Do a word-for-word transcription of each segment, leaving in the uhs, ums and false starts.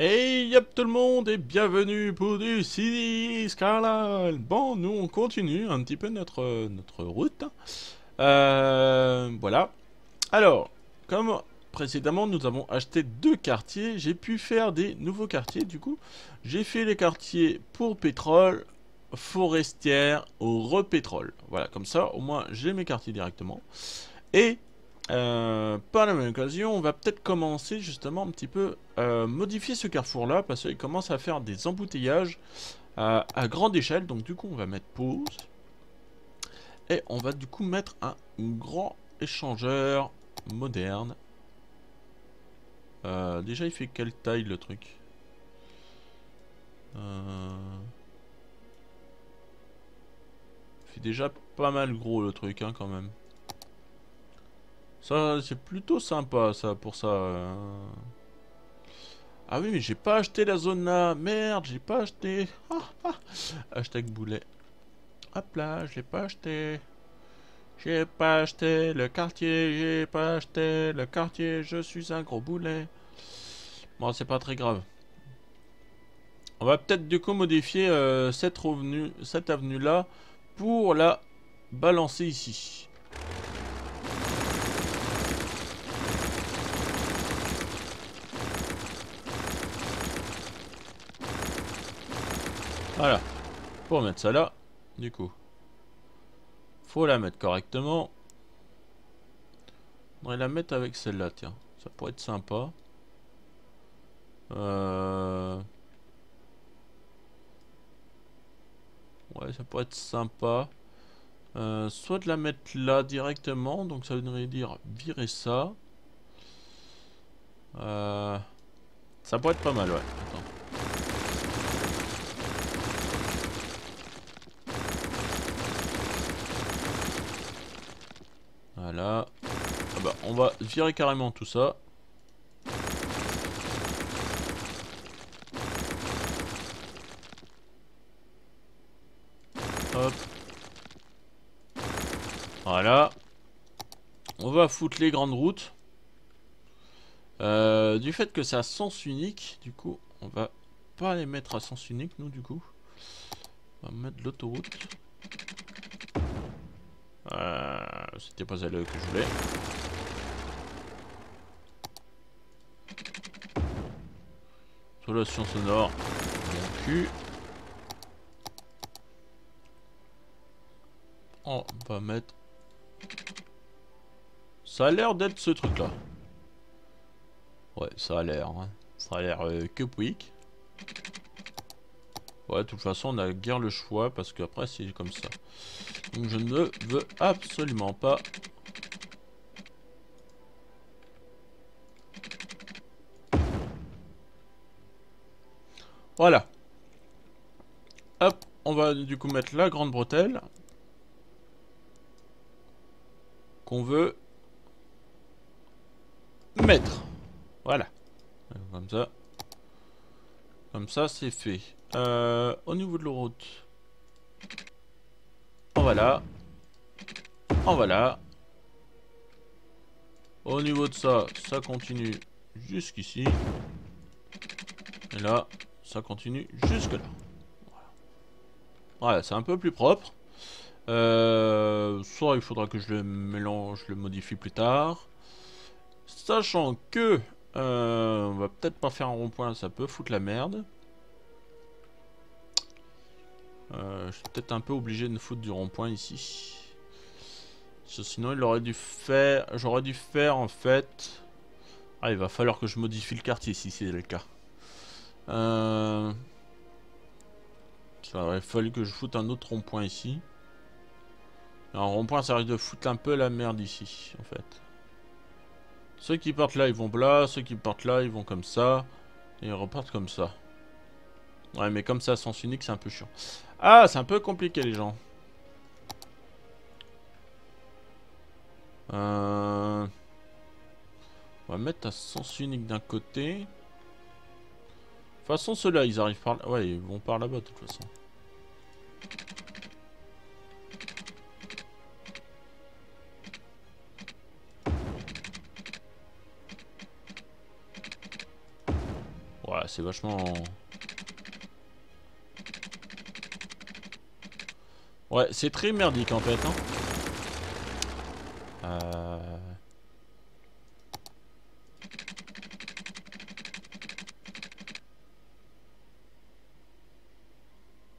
Hey yop tout le monde et bienvenue pour du Cities Skylines. Bon, nous on continue un petit peu notre, notre route. Euh, voilà. Alors, comme précédemment nous avons acheté deux quartiers, j'ai pu faire des nouveaux quartiers du coup. J'ai fait les quartiers pour pétrole, forestière, au repétrole. Voilà, comme ça au moins j'ai mes quartiers directement. Et... Euh, par la même occasion, on va peut-être commencer justement un petit peu euh, modifier ce carrefour-là parce qu'il commence à faire des embouteillages euh, à grande échelle. Donc du coup, on va mettre pause et on va du coup mettre un grand échangeur moderne. Euh, déjà, il fait quelle taille le truc euh... Il fait déjà pas mal gros le truc, hein, quand même. Ça, c'est plutôt sympa, ça, pour ça. Euh... Ah oui, mais j'ai pas acheté la zone là. Merde, j'ai pas acheté. Ah, ah. Hashtag boulet. Hop là, je l'ai pas acheté. J'ai pas acheté le quartier. J'ai pas acheté le quartier. Je suis un gros boulet. Bon, c'est pas très grave. On va peut-être du coup modifier euh, cette, revenu, cette avenue là pour la balancer ici. Voilà, pour mettre ça là, du coup, faut la mettre correctement. On va la mettre avec celle-là, tiens, ça pourrait être sympa. Euh... Ouais, ça pourrait être sympa. Euh, soit de la mettre là directement, donc ça voudrait dire virer ça. Euh... Ça pourrait être pas mal, ouais. Attends. Voilà, ah bah, on va virer carrément tout ça. Hop. Voilà. On va foutre les grandes routes. Euh, du fait que c'est à sens unique, du coup, on va pas les mettre à sens unique, nous, du coup. On va mettre l'autoroute. Euh, c'était pas celle que je voulais. Isolation sonore. Mon cul. On va mettre... Ça a l'air d'être ce truc là. Ouais, ça a l'air. Hein. Ça a l'air euh, que pouic. Ouais, de toute façon, on a guère le choix parce qu'après, c'est comme ça. Donc, je ne veux absolument pas. Voilà. Hop, on va du coup mettre la grande bretelle. Qu'on veut mettre. Voilà. Comme ça. Comme ça, c'est fait. Euh, au niveau de la route, on va là, on va là. Au niveau de ça, ça continue jusqu'ici. Et là, ça continue jusque là. Voilà, voilà, c'est un peu plus propre. Euh, ça, il faudra que je le mélange, je le modifie plus tard. Sachant que, euh, on va peut-être pas faire un rond-point, ça peut foutre la merde. Euh, je suis peut-être un peu obligé de foutre du rond-point ici. Sinon, il aurait dû faire. J'aurais dû faire en fait. Ah, il va falloir que je modifie le quartier si c'est le cas. Euh... Il aurait fallu que je foute un autre rond-point ici. Un rond-point, ça risque de foutre un peu la merde ici, en fait. Ceux qui partent là, ils vont là. Ceux qui partent là, ils vont comme ça. Et ils repartent comme ça. Ouais, mais comme ça, sens unique, c'est un peu chiant. Ah, c'est un peu compliqué, les gens. Euh... On va mettre un sens unique d'un côté. De toute façon, ceux-là, ils arrivent par là. Ouais, ils vont par là-bas, de toute façon. Ouais, c'est vachement... Ouais, c'est très merdique en fait. Hein. Euh...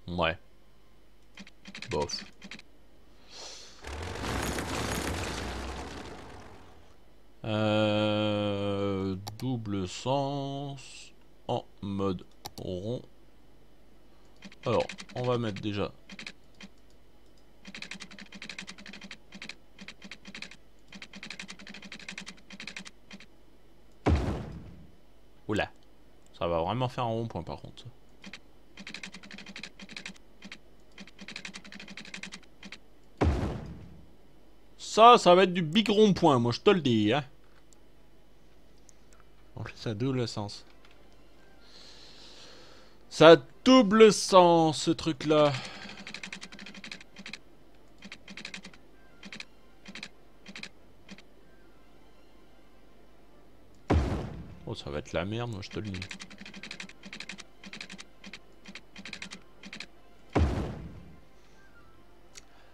Ouais. Bof. Euh... Double sens en mode rond. Alors, on va mettre déjà... Oula, ça va vraiment faire un rond-point par contre. Ça, ça va être du big rond-point, moi je te le dis. Hein. Donc ça a double sens. Ça a double sens ce truc-là. Oh, ça va être la merde, moi je te le dis.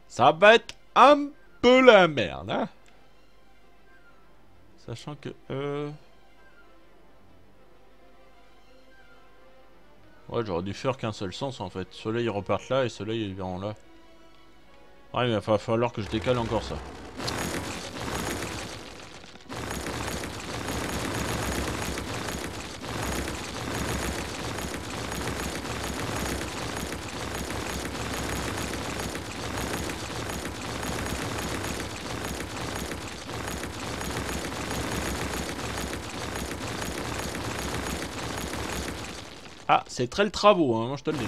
Ça va être un peu la merde, hein. Sachant que... Euh... Ouais, j'aurais dû faire qu'un seul sens en fait. Ceux-là ils repartent là et ceux-là ils verront là. Ouais, mais il va falloir que je décale encore ça. Ah, c'est très le travaux, hein, moi je te le dis.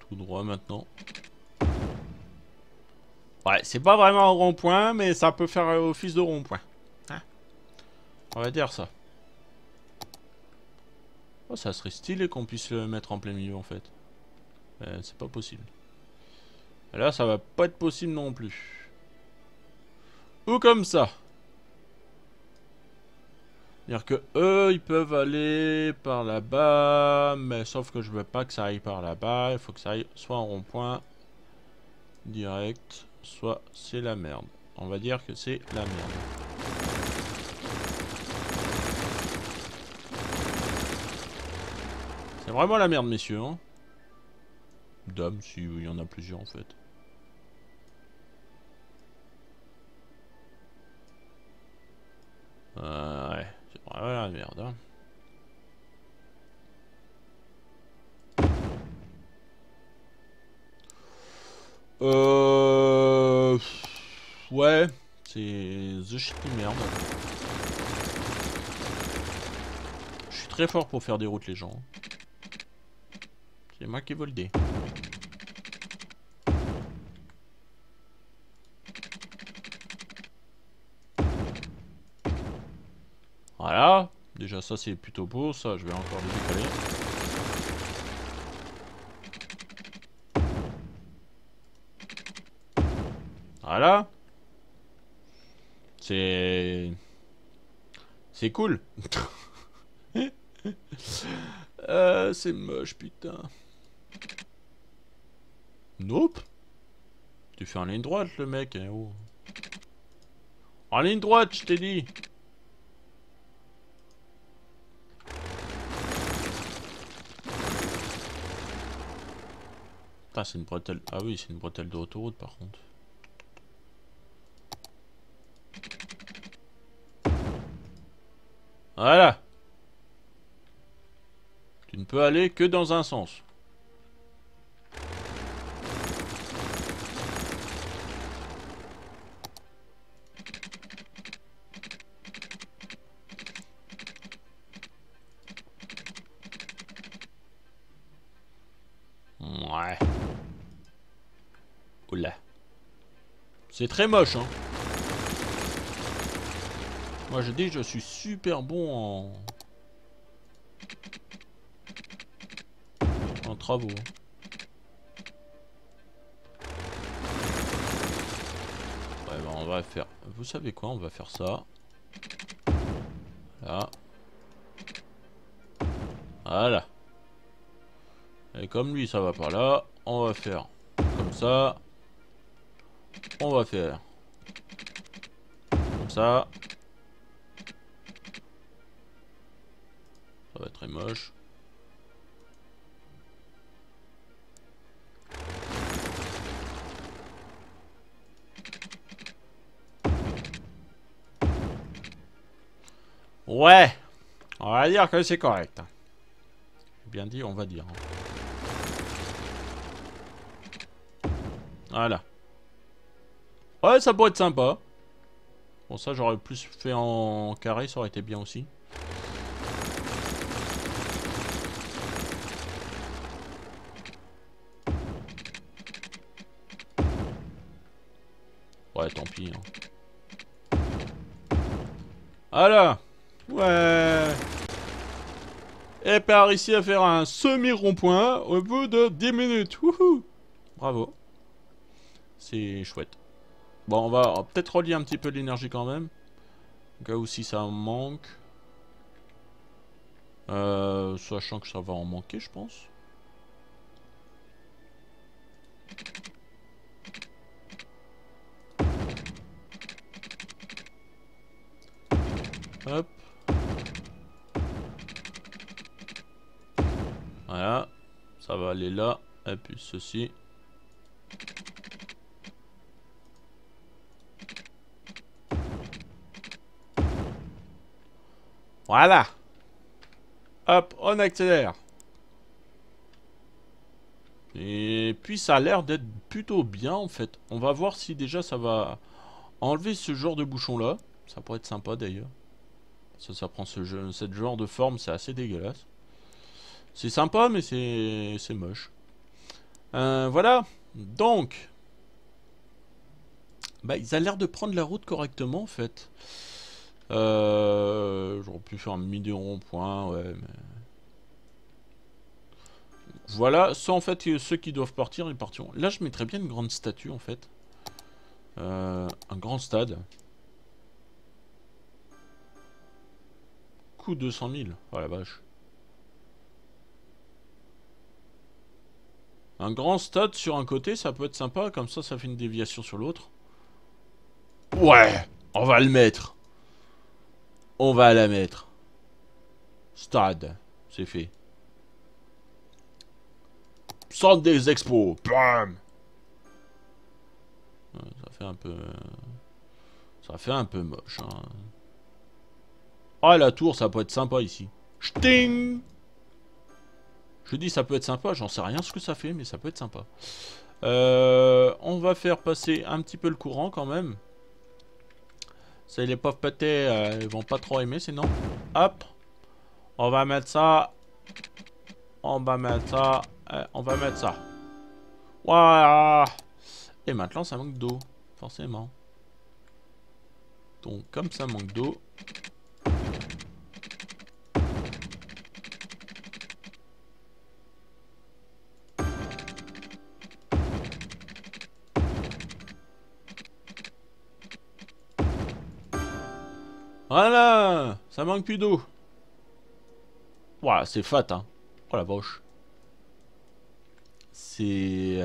Tout droit maintenant. Ouais, c'est pas vraiment un rond-point, mais ça peut faire office de rond-point. Hein? On va dire ça. Oh, ça serait stylé qu'on puisse le mettre en plein milieu en fait. Euh, c'est pas possible. Là, ça va pas être possible non plus. Ou comme ça. C'est-à-dire que eux, ils peuvent aller par là-bas, mais sauf que je veux pas que ça aille par là-bas. Il faut que ça aille soit en rond-point direct, soit c'est la merde. On va dire que c'est la merde. C'est vraiment la merde, messieurs. Hein. Dames, si il y en a plusieurs en fait. Euh, ouais, c'est vraiment la merde. Hein. Euh... Ouais, c'est the shit merde. Je suis très fort pour faire des routes les gens. C'est moi qui vole des. Voilà, déjà ça c'est plutôt beau, ça je vais encore le décaler. Voilà. C'est... C'est cool. euh, c'est moche putain. Nope. Tu fais en ligne droite le mec. Hein, oh. En ligne droite je t'ai dit. Ah, c'est une bretelle. Ah oui, c'est une bretelle de autoroute par contre. Voilà. Tu ne peux aller que dans un sens. Ouais. Oula. C'est très moche, hein. Moi, je dis, je suis super bon en... en travaux. Hein. va faire... Vous savez quoi, on va faire ça. Voilà. Voilà. Et comme lui ça va par là, on va faire comme ça. On va faire comme ça. Ça va être très moche. Ouais, on va dire que c'est correct. J'ai bien dit, on va dire. Voilà. Ouais, ça pourrait être sympa. Bon, ça j'aurais plus fait en carré, ça aurait été bien aussi. Ouais, tant pis. Hein. Voilà. Ouais. Et par ici à faire un semi-rond-point au bout de dix minutes. Wouhou. Bravo. C'est chouette. Bon, on va peut-être relier un petit peu l'énergie quand même. Au cas où si ça manque. Euh, sachant que ça va en manquer, je pense. Hop. Voilà. Ça va aller là. Et puis ceci. Voilà. Hop, on accélère. Et puis ça a l'air d'être plutôt bien en fait. On va voir si déjà ça va enlever ce genre de bouchon là. Ça pourrait être sympa d'ailleurs. Ça, ça prend ce jeu, cette genre de forme, c'est assez dégueulasse. C'est sympa mais c'est moche. Euh, voilà. Donc. Bah ils a l'air de prendre la route correctement en fait. Euh, j'aurais pu faire un mini rond-point, ouais, mais... Voilà, ça en fait, ceux qui doivent partir, ils partiront. Là, je mettrais bien une grande statue, en fait. Euh, un grand stade. Coût deux cent mille, oh la vache. Un grand stade sur un côté, ça peut être sympa, comme ça, ça fait une déviation sur l'autre. Ouais, on va le mettre. On va la mettre. Stade. C'est fait. Centre des expos. Bam. Ça fait un peu... Ça fait un peu moche. Hein. Ah, la tour, ça peut être sympa ici. Ch'ting. Je dis ça peut être sympa. J'en sais rien ce que ça fait, mais ça peut être sympa. Euh, on va faire passer un petit peu le courant quand même. C'est les pauvres pétés, euh, ils vont pas trop aimer sinon. Hop. On va mettre ça. On va mettre ça. Et on va mettre ça. Voilà. Et maintenant ça manque d'eau. Forcément. Donc comme ça manque d'eau. Voilà, ça manque plus d'eau. Ouah, c'est fat, hein. Oh la vache. C'est...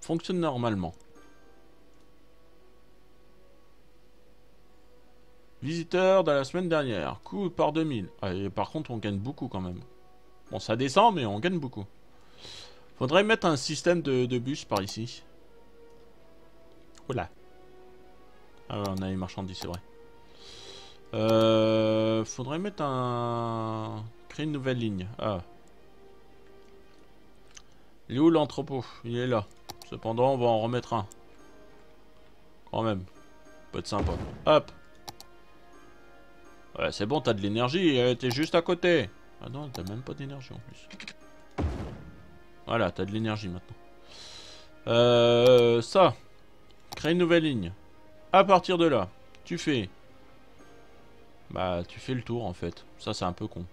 Fonctionne normalement. Visiteur de la semaine dernière. Coût par deux mille. Ah, et par contre, on gagne beaucoup quand même. Bon, ça descend, mais on gagne beaucoup. Faudrait mettre un système de, de bus par ici. Oula. Ah ouais, on a les marchandises, c'est vrai. Euh, faudrait mettre un... Créer une nouvelle ligne. Ah. Il est où l'entrepôt? Il est là. Cependant, on va en remettre un. Quand même. Peut être sympa. Hop. Ouais, c'est bon, t'as de l'énergie. T'es juste à côté. Ah non, t'as même pas d'énergie en plus. Voilà, t'as de l'énergie maintenant. Euh, ça. Créer une nouvelle ligne. À partir de là, tu fais... Bah tu fais le tour en fait. Ça c'est un peu con.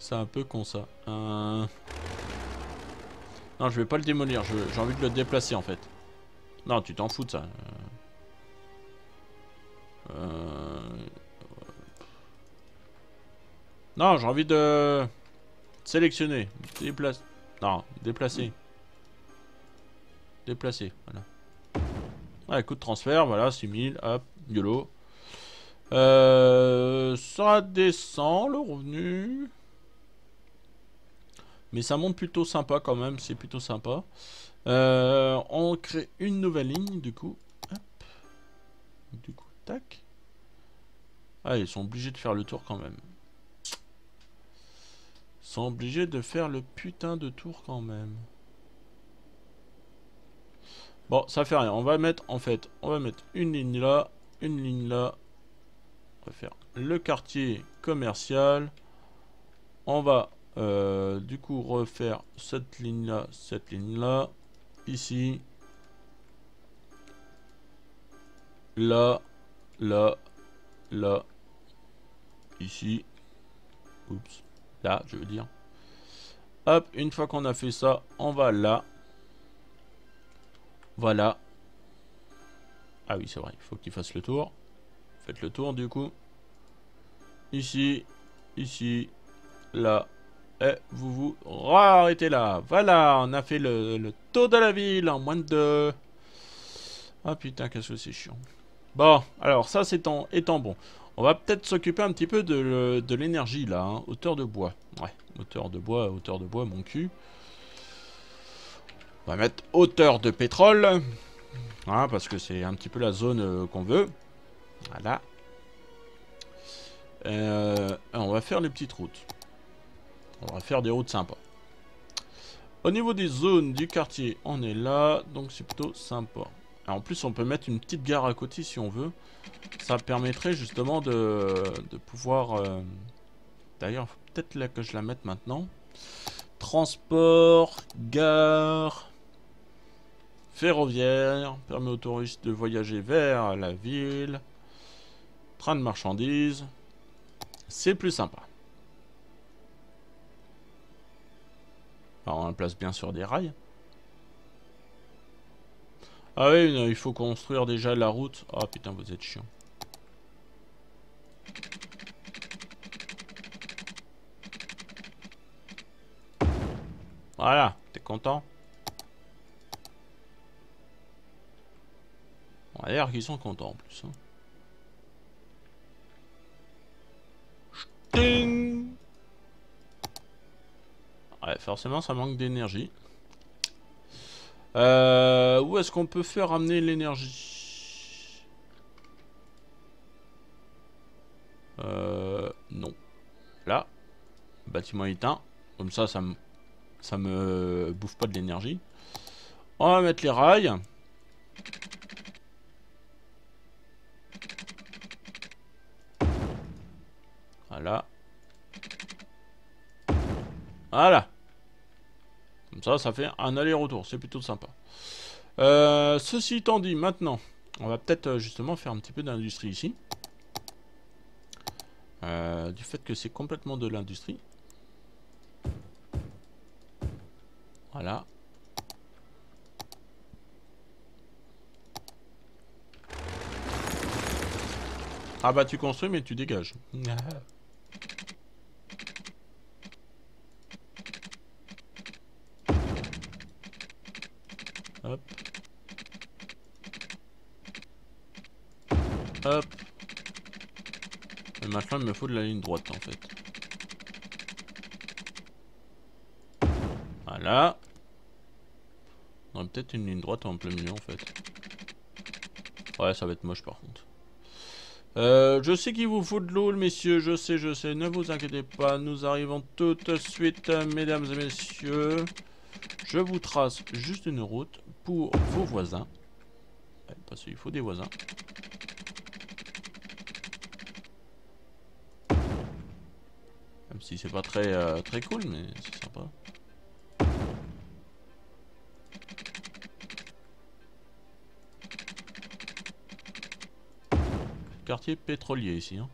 C'est un peu con ça. euh... Non je vais pas le démolir. J'ai envie de le déplacer en fait. Non, tu t'en fous de ça. Euh... Non, j'ai envie de sélectionner, déplacer. Non, déplacer. Déplacer, voilà. Ouais, coup de transfert, voilà, six mille, hop, YOLO. Euh, ça descend le revenu. Mais ça monte plutôt sympa quand même, c'est plutôt sympa. Euh, on crée une nouvelle ligne, du coup. Hop. Du coup, tac. Ah, ils sont obligés de faire le tour quand même. Ils sont obligés de faire le putain de tour quand même. Bon, ça fait rien. On va mettre, en fait, on va mettre une ligne là, une ligne là. On va faire le quartier commercial. On va... Euh, du coup refaire cette ligne là, cette ligne là, ici, là, là, là, ici, oups, là je veux dire. Hop, une fois qu'on a fait ça, on va là, voilà. Ah oui c'est vrai, il faut qu'il fasse le tour, faites le tour du coup, ici, ici, là. Et vous vous arrêtez là. Voilà, on a fait le, le tour de la ville en moins de deux. Ah putain, qu'est-ce que c'est chiant. Bon, alors ça c'est en étant bon. On va peut-être s'occuper un petit peu de, de l'énergie là. Hein. Hauteur de bois. Ouais, hauteur de bois, hauteur de bois, mon cul. On va mettre hauteur de pétrole. Hein, parce que c'est un petit peu la zone euh, qu'on veut. Voilà. Euh, on va faire les petites routes. On va faire des routes sympas. Au niveau des zones du quartier, on est là. Donc c'est plutôt sympa. Alors, en plus, on peut mettre une petite gare à côté si on veut. Ça permettrait justement de, de pouvoir... Euh... D'ailleurs, il faut peut-être là que je la mette maintenant. Transport, gare, ferroviaire. Permet aux touristes de voyager vers la ville. Train de marchandises. C'est plus sympa. On la place bien sur des rails. Ah oui, il faut construire déjà la route. Ah putain, vous êtes chiant. Voilà, t'es content? On a l'air qu'ils sont contents en plus. Hein. Ch'ting! Ouais, forcément ça manque d'énergie. Euh, où est-ce qu'on peut faire amener l'énergie? euh, Non. Là. Bâtiment éteint. Comme ça, ça me, ça me bouffe pas de l'énergie. On va mettre les rails. Voilà. Voilà. Comme ça, ça fait un aller-retour. C'est plutôt sympa. Euh, ceci étant dit, maintenant, on va peut-être justement faire un petit peu d'industrie ici. Euh, du fait que c'est complètement de l'industrie. Voilà. Ah bah tu construis mais tu dégages. Hop. Hop. Et maintenant il me faut de la ligne droite en fait. Voilà. On aurait peut-être une ligne droite en plein milieu en fait. Ouais, ça va être moche par contre. Euh, je sais qu'il vous faut de l'eau, messieurs. Je sais, je sais. Ne vous inquiétez pas. Nous arrivons tout de suite, mesdames et messieurs. Je vous trace juste une route pour vos voisins. Parce qu'il faut des voisins. Même si c'est pas très, euh, très cool, mais c'est sympa. Quartier pétrolier ici. Hein.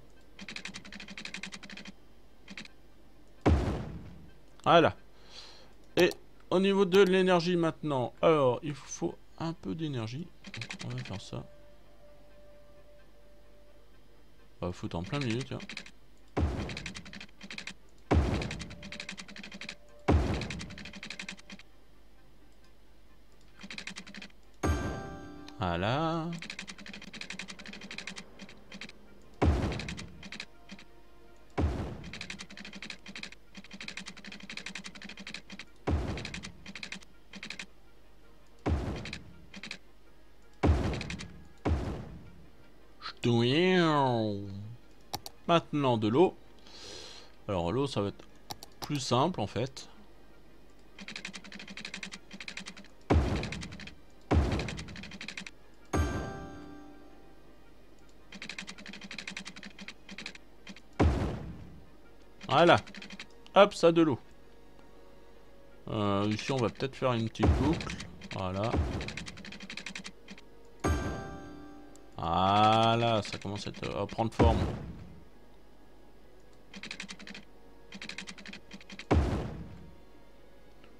Voilà. Et au niveau de l'énergie maintenant. Alors, il faut un peu d'énergie. On va faire ça. On va foutre en plein milieu, tiens. Voilà. Maintenant de l'eau. Alors l'eau, ça va être plus simple en fait. Voilà. Hop, ça de l'eau. Euh, ici on va peut-être faire une petite boucle. Voilà. Voilà, ça commence à, être, à prendre forme.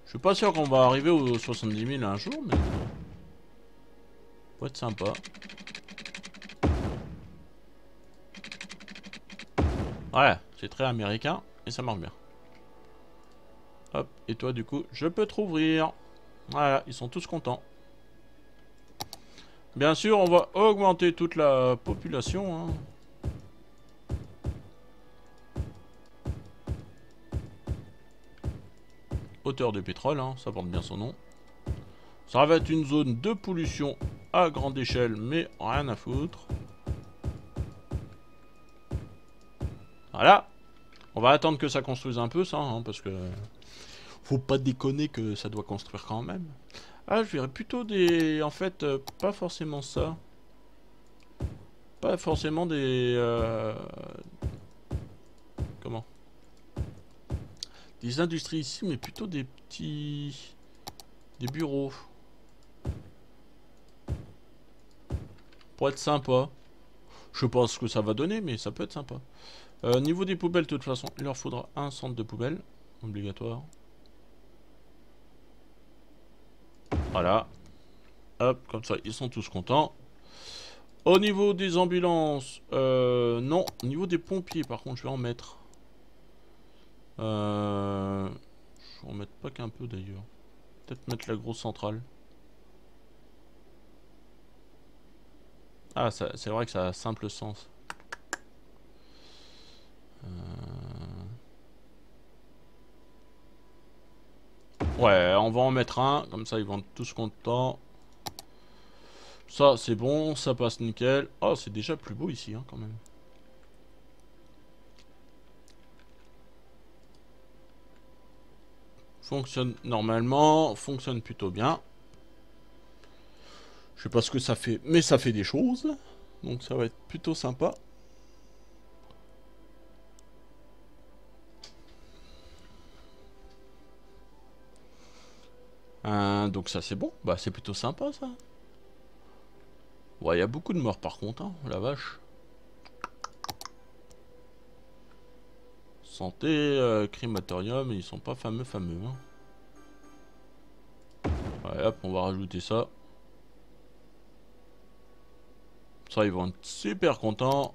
Je suis pas sûr qu'on va arriver aux soixante-dix mille un jour, mais faut être sympa. Voilà, c'est très américain et ça marche bien. Hop, et toi du coup, je peux te rouvrir. Voilà, ils sont tous contents. Bien sûr, on va augmenter toute la population, hein. Hauteur de pétrole, hein, ça porte bien son nom. Ça va être une zone de pollution à grande échelle, mais rien à foutre. Voilà. On va attendre que ça construise un peu, ça, hein, parce que faut pas déconner que ça doit construire quand même. Ah, je verrais plutôt des... En fait, euh, pas forcément ça. Pas forcément des... Euh... Comment ? Des industries ici, mais plutôt des petits... Des bureaux. Pour être sympa. Je sais pas ce que ça va donner, mais ça peut être sympa. Euh, niveau des poubelles, de toute façon, il leur faudra un centre de poubelle. Obligatoire. Voilà. Hop, comme ça, ils sont tous contents. Au niveau des ambulances, euh, non. Au niveau des pompiers, par contre, je vais en mettre. Euh, je vais en mettre pas qu'un peu, d'ailleurs. Peut-être mettre la grosse centrale. Ah, c'est vrai que ça a simple sens. Euh... Ouais, on va en mettre un, comme ça ils vont tous contents. Ça c'est bon, ça passe nickel. Oh, c'est déjà plus beau ici, hein, quand même. Fonctionne normalement, fonctionne plutôt bien. Je sais pas ce que ça fait, mais ça fait des choses. Donc ça va être plutôt sympa. Euh, donc ça c'est bon, bah c'est plutôt sympa ça. Ouais, il y a beaucoup de morts par contre, hein, la vache. Santé, euh, crématorium, ils sont pas fameux fameux, hein. Ouais, hop, on va rajouter ça. Ça ils vont être super contents.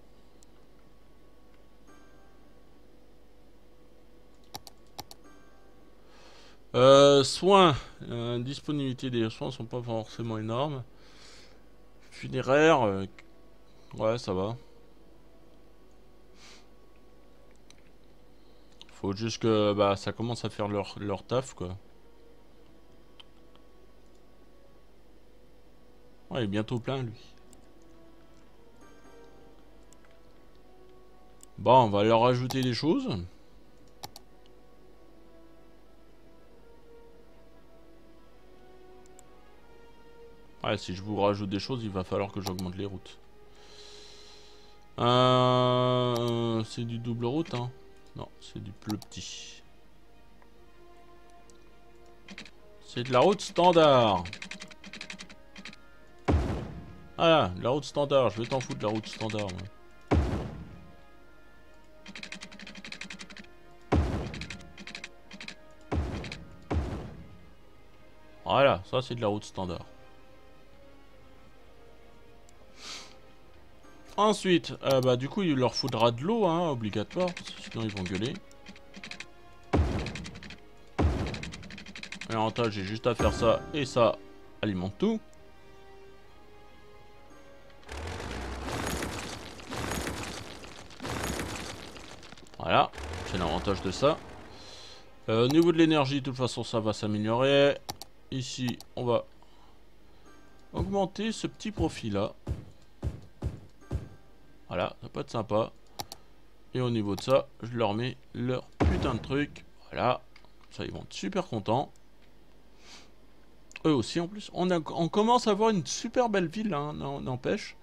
Euh, soins, euh, disponibilité des soins sont pas forcément énormes. Funéraire, euh, ouais ça va. Faut juste que bah ça commence à faire leur, leur taf quoi. Ouais, il est bientôt plein lui. Bon, on va leur rajouter des choses. Ouais, si je vous rajoute des choses, il va falloir que j'augmente les routes. Euh, c'est du double route, hein. Non, c'est du plus petit. C'est de la route standard. Ah, de la route standard. Je vais t'en foutre de la route standard. Ouais. Voilà, ça c'est de la route standard. Ensuite, euh, bah du coup il leur faudra de l'eau, hein, obligatoire, parce que sinon ils vont gueuler. L'avantage, j'ai juste à faire ça et ça alimente tout. Voilà, c'est l'avantage de ça. Euh, au niveau de l'énergie, de toute façon ça va s'améliorer. Ici, on va augmenter ce petit profil là. Voilà, ça peut être sympa. Et au niveau de ça, je leur mets leur putain de truc. Voilà, ça ils vont être super contents. Eux aussi en plus. On, a, on commence à avoir une super belle ville, hein, n'empêche.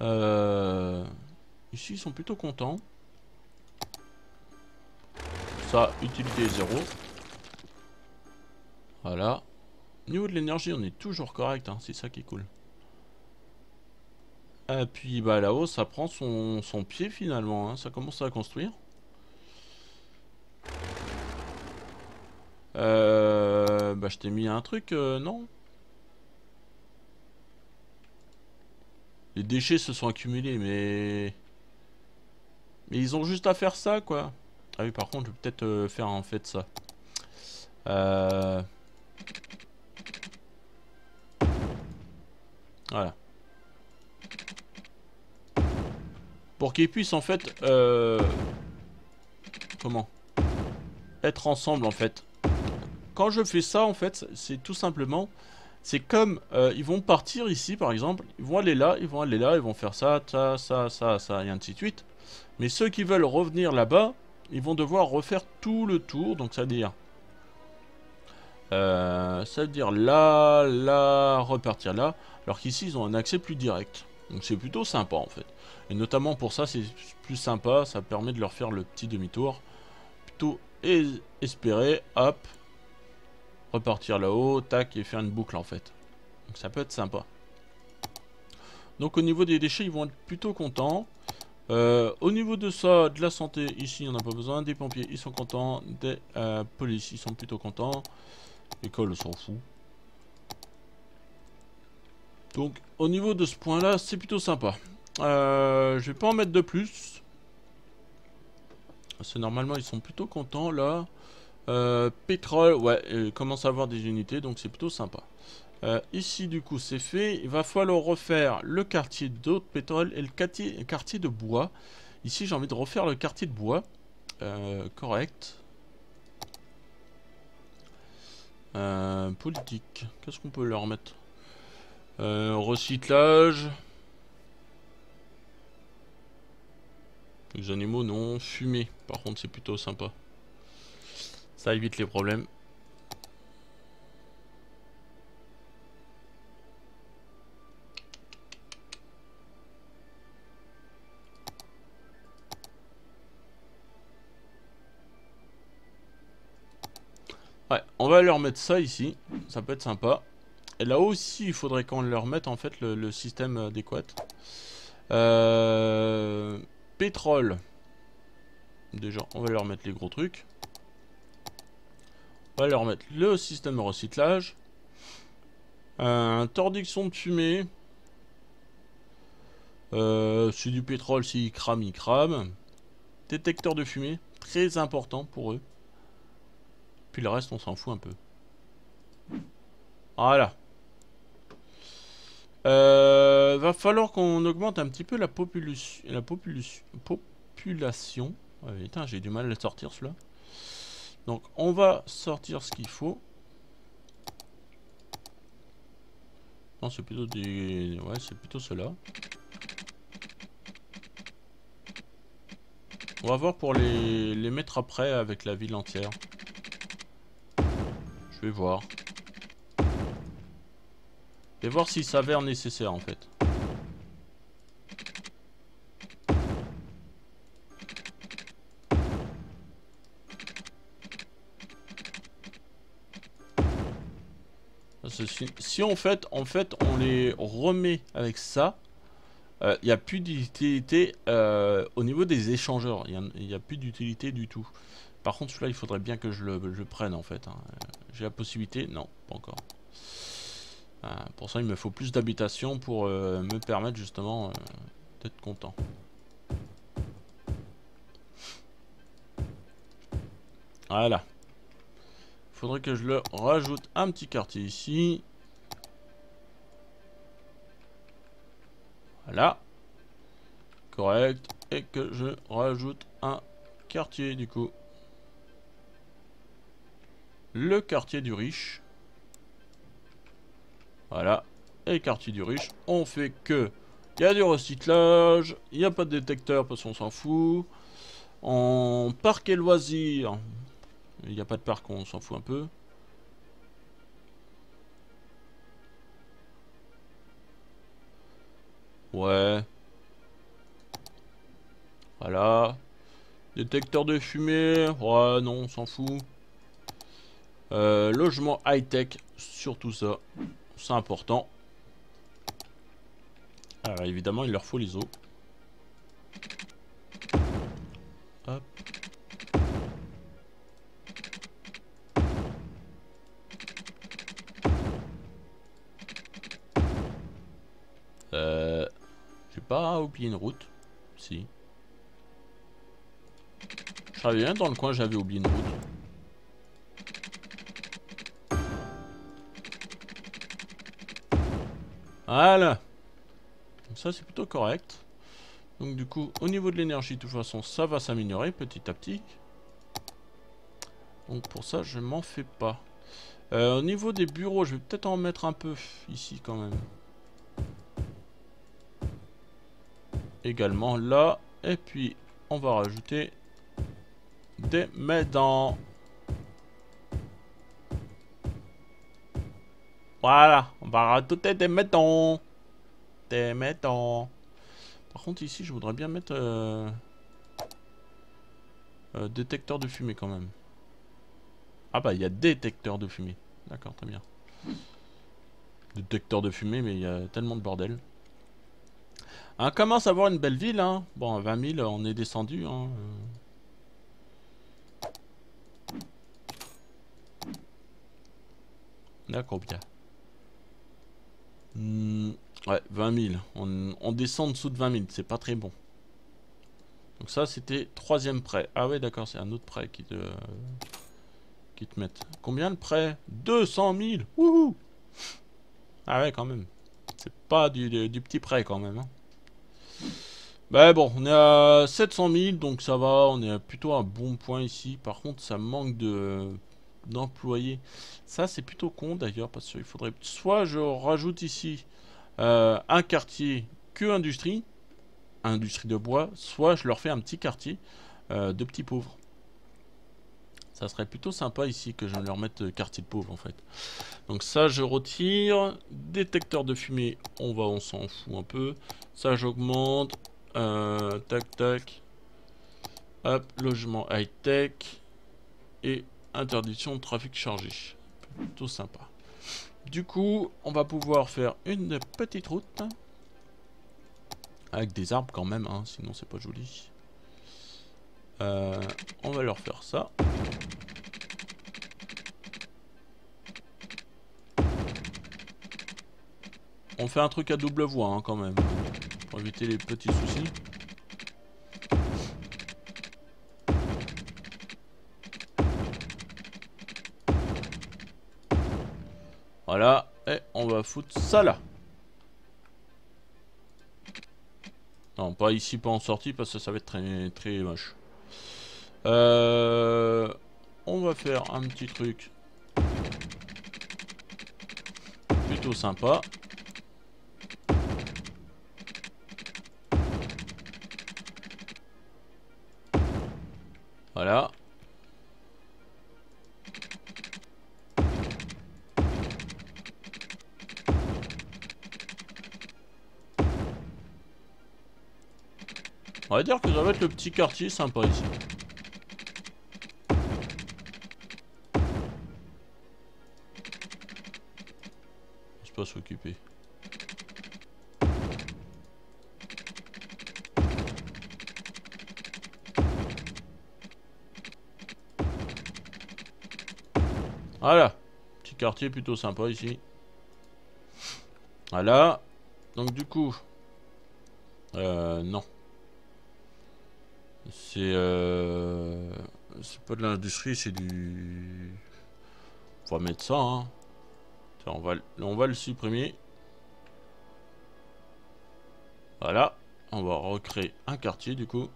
Euh, ici, ils sont plutôt contents. Ça, utilité zéro. Voilà. Au niveau de l'énergie, on est toujours correct, hein, c'est ça qui est cool. Et puis bah là-haut ça prend son, son pied finalement, hein. Ça commence à construire. Euh, bah je t'ai mis un truc, euh, non? Les déchets se sont accumulés mais... Mais ils ont juste à faire ça quoi. Ah oui par contre je vais peut-être euh, faire en fait ça. Euh... Voilà. Pour qu'ils puissent en fait euh, comment être ensemble en fait. Quand je fais ça en fait, c'est tout simplement, c'est comme euh, ils vont partir ici par exemple, ils vont aller là, ils vont aller là, ils vont faire ça, ça, ça, ça, ça et ainsi de suite. Mais ceux qui veulent revenir là-bas, ils vont devoir refaire tout le tour, donc ça veut dire, euh, ça veut dire là, là, repartir là, alors qu'ici ils ont un accès plus direct. Donc c'est plutôt sympa en fait. Et notamment pour ça c'est plus sympa. Ça permet de leur faire le petit demi-tour. Plutôt espérer. Hop. Repartir là-haut. Tac. Et faire une boucle en fait. Donc ça peut être sympa. Donc au niveau des déchets ils vont être plutôt contents. euh, Au niveau de ça, de la santé ici il n'y en a pas besoin. Des pompiers ils sont contents. Des euh, polices ils sont plutôt contents. L'école on s'en fout. Donc au niveau de ce point là c'est plutôt sympa. Euh, je vais pas en mettre de plus. C'est normalement ils sont plutôt contents là. Euh, pétrole, ouais, il commence à avoir des unités donc c'est plutôt sympa. Euh, ici du coup c'est fait. Il va falloir refaire le quartier d'eau de pétrole et le quartier, le quartier de bois. Ici j'ai envie de refaire le quartier de bois. Euh, correct. Euh, politique. Qu'est-ce qu'on peut leur mettre? Euh, recyclage. Les animaux non. Fumée. Par contre c'est plutôt sympa. Ça évite les problèmes. Ouais, on va leur mettre ça ici. Ça peut être sympa. Et là aussi, il faudrait qu'on leur mette en fait le, le système adéquat. Euh, pétrole. Déjà, on va leur mettre les gros trucs. On va leur mettre le système de recyclage. Euh, interdiction de fumée. Euh, c'est du pétrole, s'il crame, il crame. Détecteur de fumée, très important pour eux. Puis le reste, on s'en fout un peu. Voilà. Euh, va falloir qu'on augmente un petit peu la, populu la populu population. Ouais, putain, j'ai du mal à le sortir celui-là. Donc on va sortir ce qu'il faut. Non, c'est plutôt des... Ouais, c'est plutôt cela. On va voir pour les... les mettre après avec la ville entière. Je vais voir. Et voir s'il s'avère nécessaire en fait. Si, si en fait, en fait, on les remet avec ça, il euh, n'y a plus d'utilité euh, au niveau des échangeurs. Il n'y a, a plus d'utilité du tout. Par contre celui-là il faudrait bien que je le je prenne en fait. Hein. J'ai la possibilité. Non, pas encore. Euh, pour ça il me faut plus d'habitations pour euh, me permettre justement euh, d'être content. Voilà. Il faudrait que je le rajoute un petit quartier ici. Voilà. Correct. Et que je rajoute un quartier du coup. Le quartier du riche. Voilà. Et quartier du riche. On fait que... Il y a du recyclage. Il n'y a pas de détecteur parce qu'on s'en fout. En parc et loisirs. Il n'y a pas de parc, on s'en fout un peu. Ouais. Voilà. Détecteur de fumée. Ouais, non, on s'en fout. Euh, logement high-tech. Surtout ça. C'est important. Alors, évidemment, il leur faut l'I S O. Hop. Euh, j'ai pas oublié une route. Si. Je savais bien dans le coin, j'avais oublié une route. Voilà. Comme ça, c'est plutôt correct. Donc du coup, au niveau de l'énergie, de toute façon, ça va s'améliorer petit à petit. Donc pour ça, je m'en fais pas. Euh, au niveau des bureaux, je vais peut-être en mettre un peu ici quand même. Également là. Et puis on va rajouter des maisons. Voilà. On va rajouter des maisons. Des maisons. Par contre ici je voudrais bien mettre euh, euh, détecteur de fumée quand même. Ah bah il y a détecteur de fumée. D'accord, très bien. Détecteur de fumée, mais il y a tellement de bordel. On commence à avoir une belle ville, hein. Bon, vingt mille, on est descendu, hein. D'accord, bien. Mmh, ouais, vingt mille. On, on descend en dessous de vingt mille, c'est pas très bon. Donc ça, c'était troisième prêt. Ah ouais, d'accord, c'est un autre prêt qui te, euh, qui te met. Combien le prêt? Deux cent mille. Wouhou. Ah ouais, quand même. C'est pas du, du, du petit prêt quand même, hein. Ben bon, on est à sept cent mille, donc ça va, on est plutôt à un bon point ici. Par contre, ça manque de d'employés. Ça, c'est plutôt con d'ailleurs, parce qu'il faudrait... Soit je rajoute ici euh, un quartier que industrie, industrie de bois, soit je leur fais un petit quartier euh, de petits pauvres. Ça serait plutôt sympa ici que je leur mette quartier de pauvre en fait. Donc ça je retire. Détecteur de fumée, on va, on s'en fout un peu. Ça j'augmente. Euh, tac tac. Hop, logement high tech. Et interdiction de trafic chargé. Plutôt sympa. Du coup on va pouvoir faire une petite route. Avec des arbres quand même, hein, sinon c'est pas joli. Euh, on va leur faire ça. On fait un truc à double voie, hein, quand même, pour éviter les petits soucis. Voilà, et on va foutre ça là. Non, pas ici, pas en sortie, parce que ça va être très, très moche. Euh, on va faire un petit truc plutôt sympa. Voilà. On va dire que ça va être le petit quartier sympa ici. On se passe occupé. Voilà. Petit quartier plutôt sympa ici. Voilà. Donc du coup... Euh... Non. C'est... Euh... C'est pas de l'industrie, c'est du... On va mettre ça, hein. Tiens, on va, on va le supprimer. Voilà. On va recréer un quartier du coup.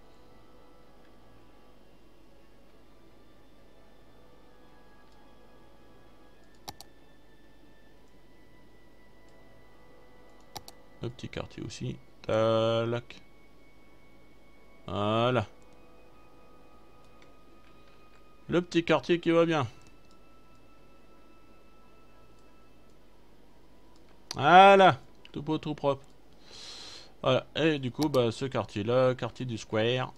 Le petit quartier aussi. Tac. Voilà. Le petit quartier qui va bien. Voilà. Tout beau, tout propre. Voilà. Et du coup, bah, ce quartier-là, quartier du square.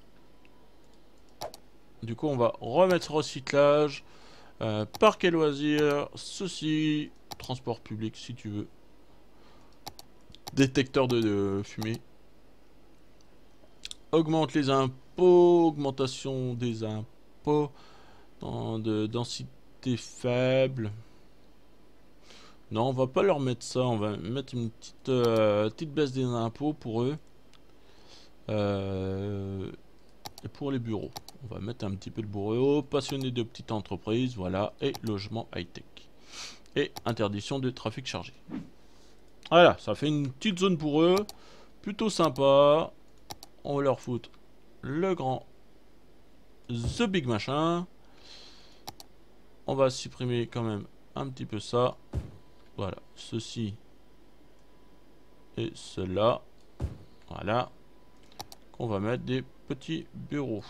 Du coup, on va remettre recyclage. Euh, parc et loisirs. Ceci. Transport public, si tu veux. Détecteur de, de fumée. Augmente les impôts. Augmentation des impôts. Dans de densité faible. Non, on va pas leur mettre ça. On va mettre une petite, euh, petite baisse des impôts pour eux. Euh, et pour les bureaux. On va mettre un petit peu de bureau. Passionné de petites entreprises. Voilà. Et logement high-tech. Et interdiction de trafic chargé. Voilà. Ça fait une petite zone pour eux. Plutôt sympa. On va leur foutre le grand... The Big Machin. On va supprimer quand même un petit peu ça. Voilà, ceci et cela. Voilà. On va mettre des petits bureaux.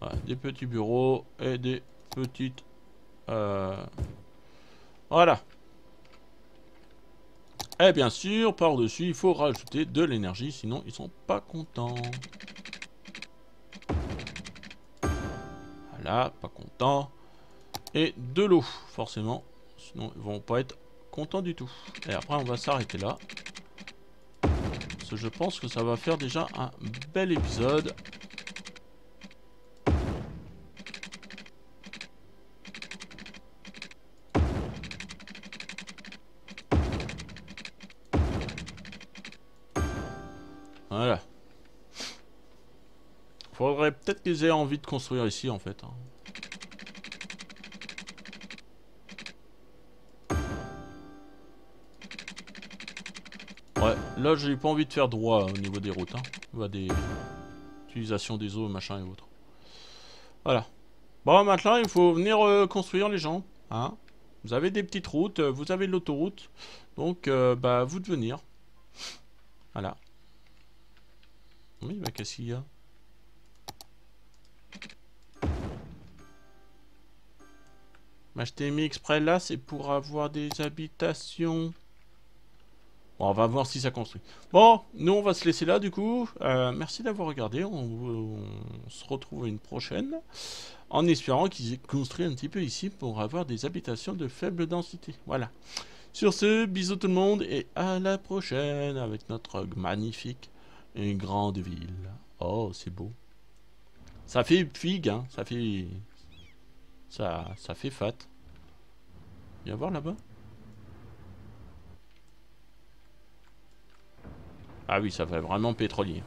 Voilà, des petits bureaux et des petites... Euh... Voilà. Et bien sûr, par-dessus, il faut rajouter de l'énergie, sinon ils sont pas contents. Voilà, pas contents. Et de l'eau, forcément. Sinon, ils vont pas être contents du tout. Et après, on va s'arrêter là. Parce que je pense que ça va faire déjà un bel épisode. Voilà. Faudrait peut-être qu'ils aient envie de construire ici, en fait. Ouais, là j'ai pas envie de faire droit au niveau des routes, hein. Bah, des utilisations des eaux, machin et autres. Voilà. Bon, maintenant il faut venir euh, construire les gens, hein. Vous avez des petites routes, vous avez l'autoroute, donc euh, bah vous de venir. Voilà. Oui, bah qu'est-ce qu'il y a? Bah, je t'ai mis exprès là, c'est pour avoir des habitations. Bon, on va voir si ça construit. Bon, nous on va se laisser là du coup. Euh, merci d'avoir regardé. On, on se retrouve à une prochaine. En espérant qu'ils aient construit un petit peu ici pour avoir des habitations de faible densité. Voilà. Sur ce, bisous tout le monde et à la prochaine avec notre magnifique et grande ville. Oh, c'est beau. Ça fait figue, hein. Ça fait... Ça, ça fait fat. Viens voir là-bas. Ah oui, ça fait vraiment pétrolier.